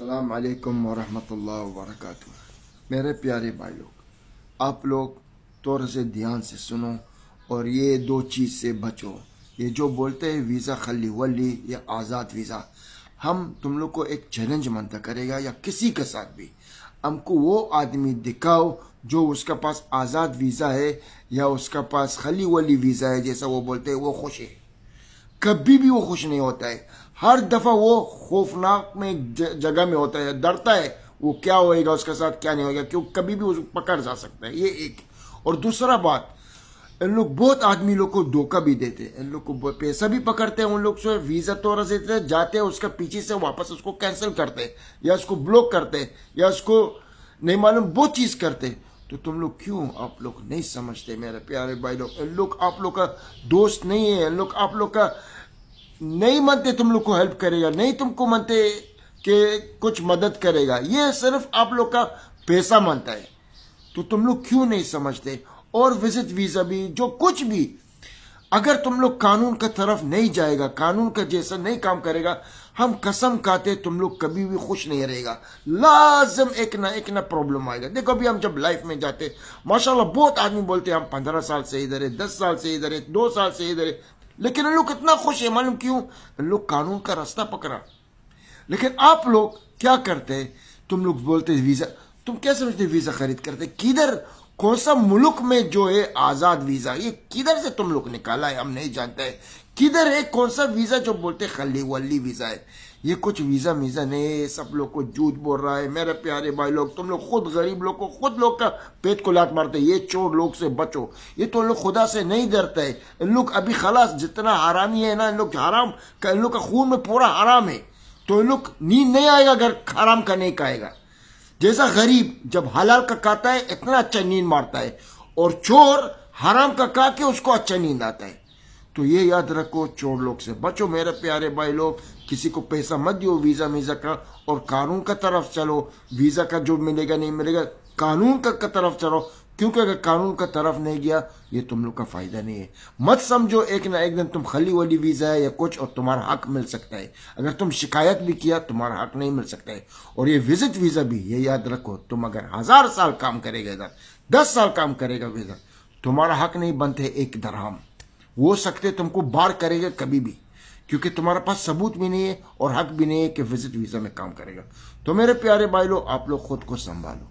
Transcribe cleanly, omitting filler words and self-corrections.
अस्सलाम वालेकुम वरहमतुल्लाहि वबरकातुहू। मेरे प्यारे भाई लोग, आप लोग तौर से ध्यान से सुनो और ये दो चीज़ से बचो। ये जो बोलते हैं वीज़ा खली वली या आज़ाद वीज़ा, हम तुम लोग को एक चैलेंज मानता करेगा या किसी के साथ भी हमको वो आदमी दिखाओ जो उसका पास आज़ाद वीज़ा है या उसका पास खली वली वीज़ा है। जैसा वो बोलते हैं वो खुश है, कभी भी वो खुश नहीं होता है। हर दफ़ा वो खौफनाक में जगह में होता है, डरता है वो क्या होएगा उसके साथ, क्या नहीं होएगा, क्योंकि कभी भी उसको पकड़ जा सकता है। ये एक। और दूसरा बात, इन लोग बहुत आदमी लोग को धोखा भी देते हैं, इन लोग को पैसा भी पकड़ते हैं उन लोग से। वीज़ा तौर से जाते हैं, उसका पीछे से वापस उसको कैंसिल करते हैं या उसको ब्लॉक करते हैं या उसको नहीं मालूम बहुत चीज़ करते हैं। तो तुम लोग क्यों आप लोग नहीं समझते मेरे प्यारे भाई लोग? इन लोग आप लोग का दोस्त नहीं है, इन लोग आप लोग का नहीं मानते तुम लोग को हेल्प करेगा, नहीं तुमको मानते कि कुछ मदद करेगा। ये सिर्फ आप लोग का पैसा मानता है। तो तुम लोग क्यों नहीं समझते? और विजिट वीज़ा भी जो कुछ भी, अगर तुम लोग कानून का तरफ नहीं जाएगा, कानून का जैसा नहीं काम करेगा, हम कसम खाते तुम लोग कभी भी खुश नहीं रहेगा। लाजम एक ना प्रॉब्लम आएगा। देखो अभी हम जब लाइफ में जाते, माशाल्लाह बहुत आदमी बोलते हैं हम 15 साल से इधर है, 10 साल से इधर है, 2 साल से इधर है, लेकिन इन लोग कितना खुश है। मालूम क्यों? इन लोग कानून का रास्ता पकड़ा। लेकिन आप लोग क्या करते हैं? तुम लोग बोलते वीज़ा, तुम क्या समझते वीज़ा खरीद करते किधर, कौन सा मुल्क में जो है आज़ाद वीज़ा, ये किधर से तुम लोग निकाला है हम नहीं जानते हैं। किधर है कौन सा वीज़ा जो बोलते खली वली वीज़ा है? ये कुछ वीज़ा मीज़ा नहीं है, सब लोग को झूठ बोल रहा है मेरे प्यारे भाई लोग। तुम लोग खुद गरीब लोग को, खुद लोग का पेट को लात मारते। ये चोर लोग से बचो। ये तो लोग खुदा से नहीं डरते है। इन लोग अभी खलास जितना हरामी है ना, इन लोग हराम का, इन लोग का खून में पूरा हराम है। तो इन लोग नींद नहीं आएगा अगर हराम का नहीं खाएगा। जैसा गरीब जब हलाल का खाता है इतना अच्छा नींद मारता है, और चोर हराम का खा के उसको अच्छा नींद आता है। तो ये याद रखो, चोर लोग से बचो मेरे प्यारे भाई लोग। किसी को पैसा मत दियो वीज़ा मीज़ा का, और कानून का तरफ चलो। वीज़ा का जो मिलेगा नहीं मिलेगा, कानून का तरफ चलो, क्योंकि अगर कानून का तरफ नहीं गया ये तुम लोग का फ़ायदा नहीं है। मत समझो एक ना एक दिन तुम खली वली वीज़ा है या कुछ और तुम्हारा हक मिल सकता है। अगर तुम शिकायत भी किया तुम्हारा हक नहीं मिल सकता है। और ये विजिट वीज़ा भी, ये याद रखो, तुम अगर 1000 साल काम करेगा इधर, 10 साल काम करेगा वीज़ा, तुम्हारा हक नहीं बनते एक दरहम। वो सकते तुमको बार करेगा कभी भी, क्योंकि तुम्हारे पास सबूत भी नहीं है और हक भी नहीं है कि विजिट वीज़ा में काम करेगा। तो मेरे प्यारे भाई लोग, आप लोग खुद को संभालो।